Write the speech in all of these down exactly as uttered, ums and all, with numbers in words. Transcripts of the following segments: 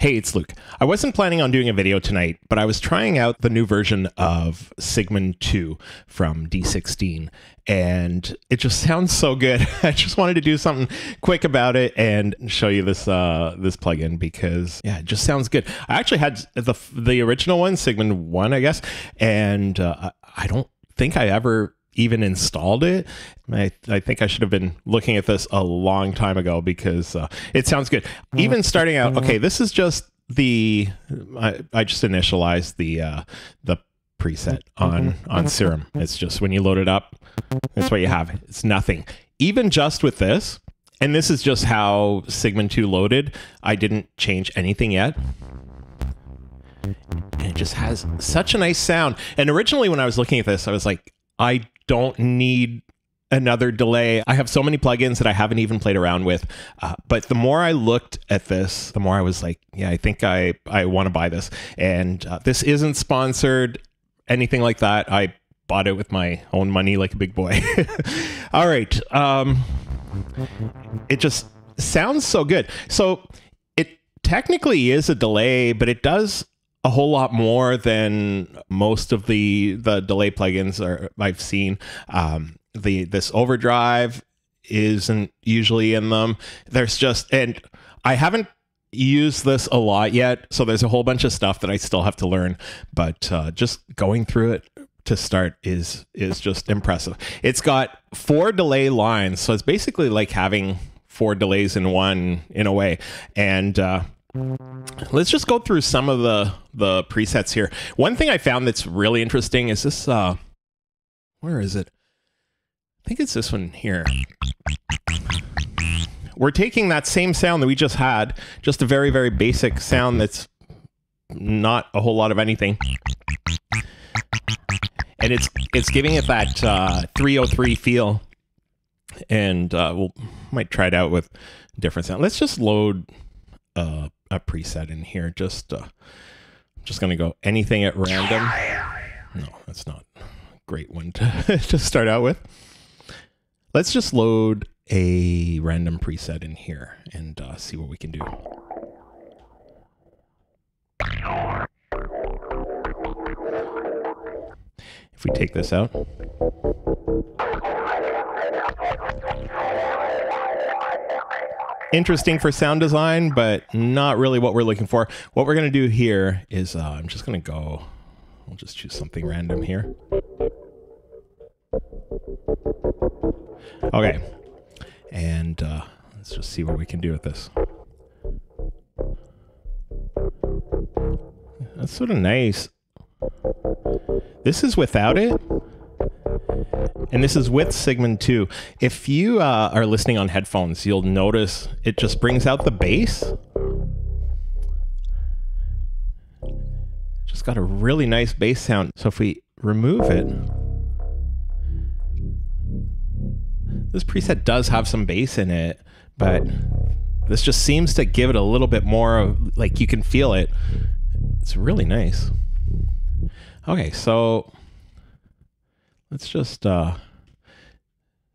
Hey, it's Luke. I wasn't planning on doing a video tonight, but I was trying out the new version of Sigmund two from D sixteen, and it just sounds so good. I just wanted to do something quick about it and show you this uh, this plugin because, yeah, it just sounds good. I actually had the the original one, Sigmund one, I guess, and uh, I don't think I ever even installed it. I, I think I should have been looking at this a long time ago because uh, it sounds good. Even starting out, okay, this is just the, I, I just initialized the uh, the preset on, on Serum. It's just when you load it up, that's what you have. It's nothing. Even just with this, and this is just how Sigmund two loaded. I didn't change anything yet. And it just has such a nice sound. And originally when I was looking at this, I was like, I don't need another delay. I have so many plugins that I haven't even played around with. Uh, but the more I looked at this, the more I was like, yeah, I think I, I want to buy this. And uh, this isn't sponsored, anything like that. I bought it with my own money like a big boy. All right. Um, it just sounds so good. So it technically is a delay, but it does a whole lot more than most of the the delay plugins are I've seen. Um, the this overdrive isn't usually in them. There's just, and I haven't used this a lot yet, so there's a whole bunch of stuff that I still have to learn. But uh, just going through it to start is is just impressive. It's got four delay lines, so it's basically like having four delays in one in a way, and. Uh, Let's just go through some of the the presets here. One thing I found that's really interesting is this. Uh, where is it? I think it's this one here. We're taking that same sound that we just had, just a very, very basic sound that's not a whole lot of anything, and it's it's giving it that uh, three oh three feel. And uh, we'll might try it out with different sound. Let's just load. Uh, a preset in here. Just, uh, just gonna go anything at random. No, that's not a great one to, to start out with. Let's just load a random preset in here and uh, see what we can do. If we take this out. Interesting for sound design, but not really what we're looking for. What we're going to do here is uh, I'm just going to go, I'll just choose something random here. Okay. And uh, let's just see what we can do with this. That's sort of nice. This is without it. And this is with Sigmund two. If you uh, are listening on headphones, you'll notice it just brings out the bass. Just got a really nice bass sound. So if we remove it, this preset does have some bass in it, but this just seems to give it a little bit more of, like, you can feel it. It's really nice. Okay, so let's just uh,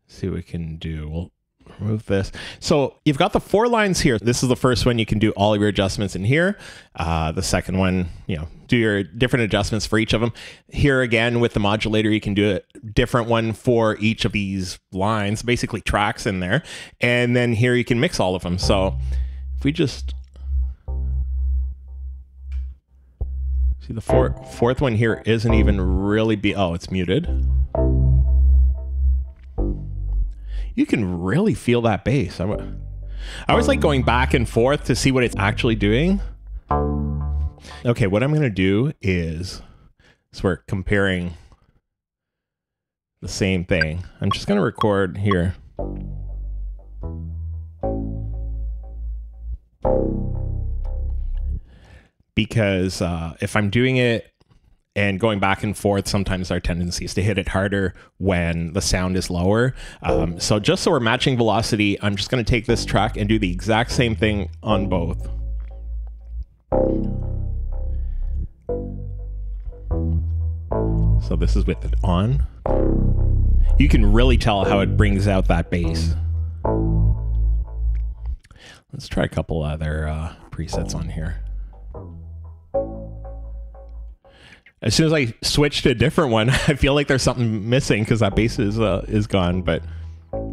see what we can do. We'll remove this. So you've got the four lines here. This is the first one. You can do all of your adjustments in here. Uh, the second one, you know, do your different adjustments for each of them. Here again with the modulator, you can do a different one for each of these lines, basically tracks in there. And then here you can mix all of them. So if we just see the four, fourth one here isn't even really be, oh, it's muted. You can really feel that bass. I, I always like going back and forth to see what it's actually doing. Okay, what I'm gonna do is, so we're comparing the same thing. I'm just gonna record here. Because uh, if I'm doing it and going back and forth, sometimes our tendency is to hit it harder when the sound is lower. Um, so just so we're matching velocity, I'm just going to take this track and do the exact same thing on both. So this is with it on. You can really tell how it brings out that bass. Let's try a couple other uh, presets on here. as soon as I switch to a different one, I feel like there's something missing because that bass is uh, is gone. But I'm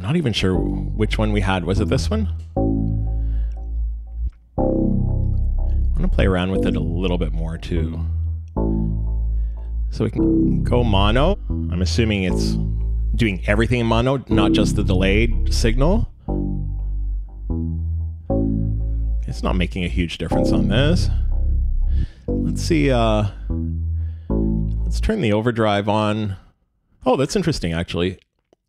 not even sure which one we had. Was it this one? I'm gonna play around with it a little bit more too. So we can go mono. I'm assuming it's doing everything in mono, not just the delayed signal. It's not making a huge difference on this. Let's see, uh, let's turn the overdrive on. Oh, that's interesting actually,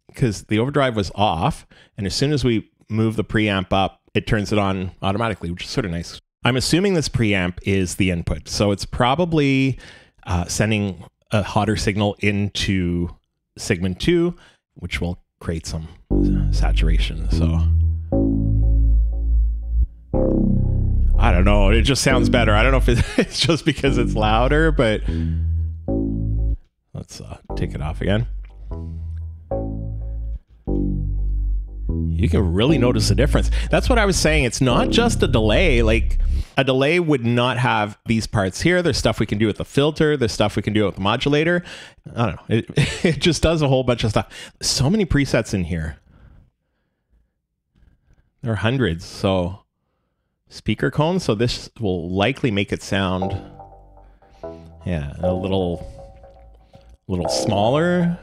because the overdrive was off, and as soon as we move the preamp up, it turns it on automatically, which is sort of nice. I'm assuming this preamp is the input, so it's probably uh, sending a hotter signal into Sigmund two, which will create some saturation. So I don't know, it just sounds better. I don't know if it's just because it's louder, but let's uh, take it off again. You can really notice the difference. That's what I was saying. It's not just a delay. Like a delay would not have these parts here. There's stuff we can do with the filter. There's stuff we can do with the modulator. I don't know. It, it just does a whole bunch of stuff. So many presets in here. There are hundreds. So speaker cone. So this will likely make it sound, yeah, a little, little smaller.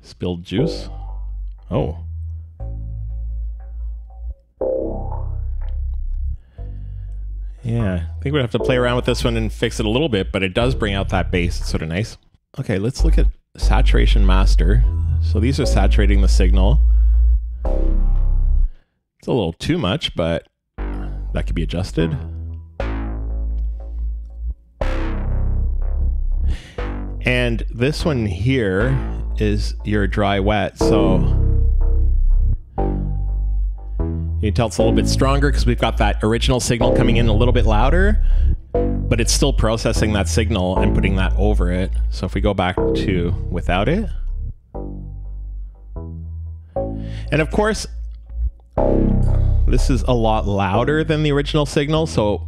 Spilled juice. Oh. Yeah, I think we'd have to play around with this one and fix it a little bit, but it does bring out that bass. It's sort of nice. Okay, let's look at saturation master. So these are saturating the signal. It's a little too much, but that could be adjusted. And this one here is your dry wet, so you can tell it's a little bit stronger because we've got that original signal coming in a little bit louder, but it's still processing that signal and putting that over it. So if we go back to without it, and of course this is a lot louder than the original signal, so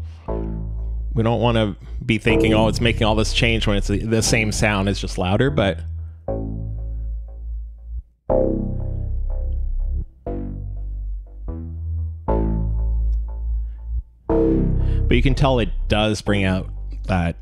we don't want to be thinking, oh, it's making all this change when it's the same sound, it's just louder. But But you can tell it does bring out that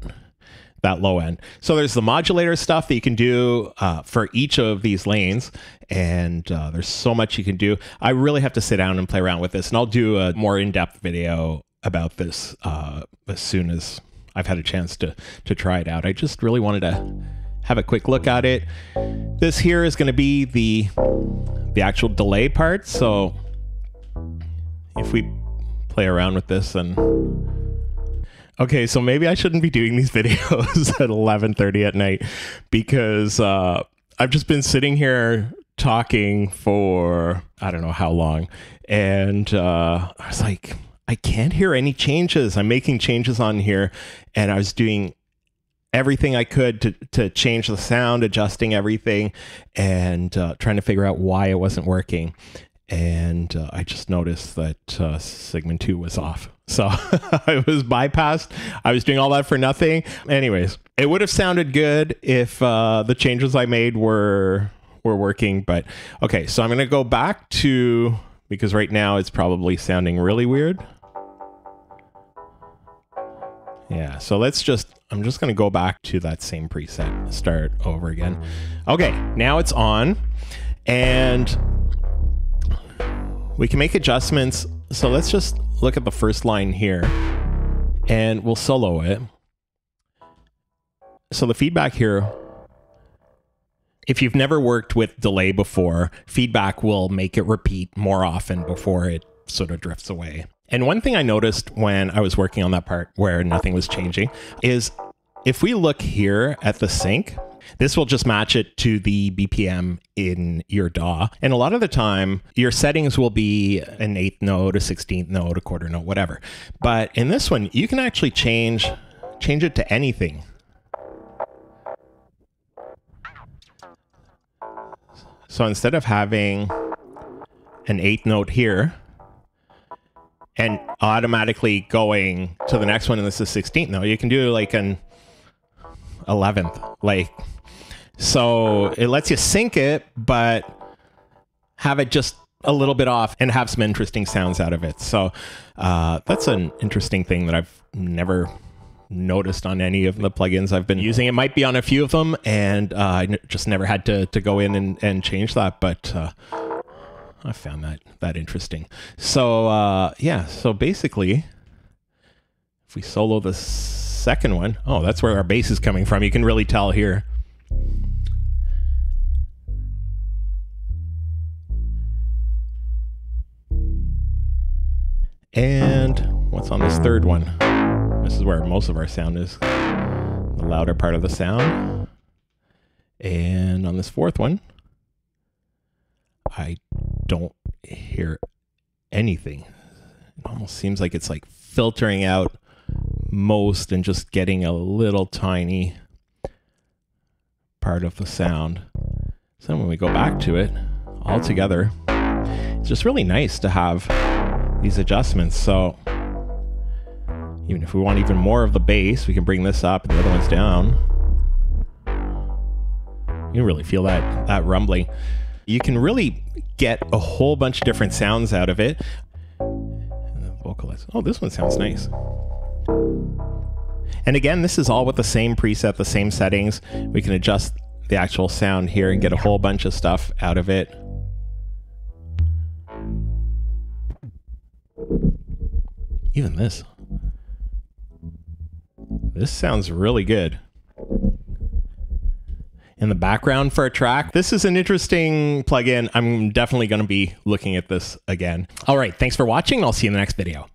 that low end. So there's the modulator stuff that you can do uh, for each of these lanes, and uh, there's so much you can do. I really have to sit down and play around with this, and I'll do a more in-depth video about this uh, as soon as I've had a chance to to try it out. I just really wanted to have a quick look at it. This here is going to be the the actual delay part. So if we play around with this, and okay, so maybe I shouldn't be doing these videos at eleven thirty at night, because uh, I've just been sitting here talking for I don't know how long, and uh, I was like, I can't hear any changes. I'm making changes on here, and I was doing everything I could to, to change the sound, adjusting everything, and uh, trying to figure out why it wasn't working. And uh, I just noticed that uh, Sigmund two was off. So I was bypassed. I was doing all that for nothing. Anyways, it would have sounded good if uh, the changes I made were were working. But okay, so I'm going to go back to, because right now it's probably sounding really weird. Yeah, so let's just, I'm just going to go back to that same preset, start over again. Okay, now it's on, and we can make adjustments. So let's just look at the first line here, and we'll solo it. So the feedback here, if you've never worked with delay before, feedback will make it repeat more often before it sort of drifts away. And one thing I noticed when I was working on that part where nothing was changing is if we look here at the sync, this will just match it to the B P M in your D A W. And a lot of the time, your settings will be an eighth note, a sixteenth note, a quarter note, whatever. But in this one, you can actually change, change it to anything. So instead of having an eighth note here and automatically going to the next one, and this is sixteenth note, you can do like an eleventh, like, so it lets you sync it, but have it just a little bit off and have some interesting sounds out of it. So uh, that's an interesting thing that I've never noticed on any of the plugins I've been using. It might be on a few of them, and uh, I n just never had to, to go in and, and change that, but uh, I found that that interesting. So uh, yeah, so basically, if we solo the second one, oh, that's where our bass is coming from. You can really tell here. And what's on this third one? This is where most of our sound is, the louder part of the sound. And on this fourth one, I don't hear anything. It almost seems like it's like filtering out most and just getting a little tiny part of the sound. So when we go back to it all together, it's just really nice to have these adjustments. So even if we want even more of the bass, we can bring this up and the other one's down. You really feel that that rumbling. You can really get a whole bunch of different sounds out of it. And the vocalist, oh, this one sounds nice. And again, this is all with the same preset, the same settings. We can adjust the actual sound here and get a whole bunch of stuff out of it. Even this. This sounds really good. In the background for a track. This is an interesting plugin. I'm definitely going to be looking at this again. All right, thanks for watching. I'll see you in the next video.